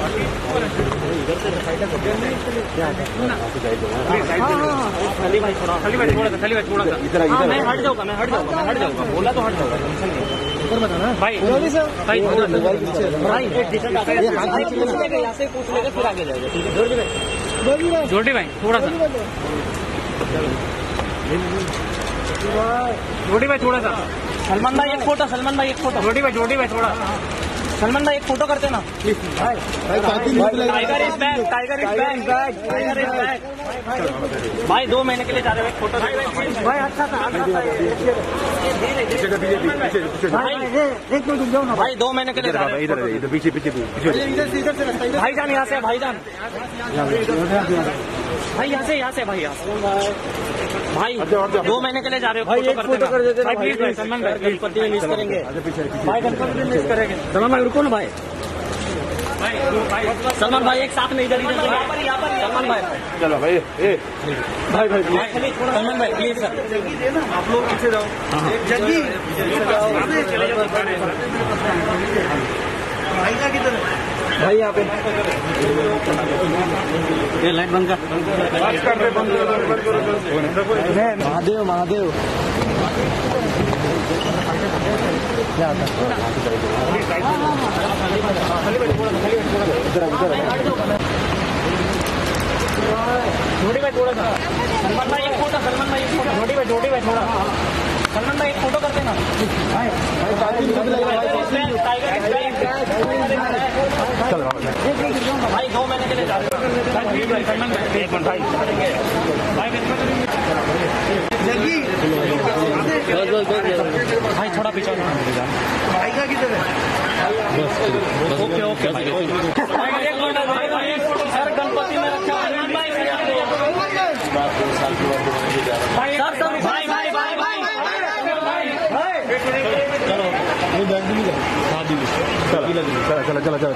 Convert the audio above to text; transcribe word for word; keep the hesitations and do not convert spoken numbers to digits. छोटे भाई थोड़ा सा छोटे भाई थोड़ा सा सलमान भाई एक फोटो सलमान भाई एक फोटो छोटे भाई छोटे भाई थोड़ा सलमान भाई एक फोटो करते ना प्लीज भाई tiger is back tiger is back tiger is back भाई दो महीने के लिए जा रहे हो एक फोटो भाई अच्छा था भाई दो महीने के लिए जा रहे हो इधर पीछे पीछे भाईजान यहाँ से भाईजान भाई यहाँ से यहाँ से भाई यहाँ भाई दो महीने के लिए जा रहे हो फोटो करते कर देते भाई प्लीज भाई सलमान भाई गणपति मिस करेंगे भाई गणपति भी मिस करेंगे सलमान भाई रुको ना भाई सलमान भाई एक साथ में इधर इधर सलमान भाई चलो भाई भाई भाई सलमान भाई प्लीज सर आप लोग पीछे जाओ जल्दी भाई का किधर भाई यहाँ पे ये लाइट बंद कर महादेव महादेव छोटी भाई थोड़ा सा सलमान भाई एक फोटो सलमान भाई एक फोटो छोटी भाई छोटी भाई थोड़ा सलमान भाई एक फोटो करते ना भाई दो महीने के लिए जा रहे हो सलमान भाई एक मिनट भाई भाई थोड़ा पीछे भाई का किधर है ओके ओके भाई सर गणपति में रखा सलमान भाई भाई भाई भाई भाई चलो चलो चलो चलो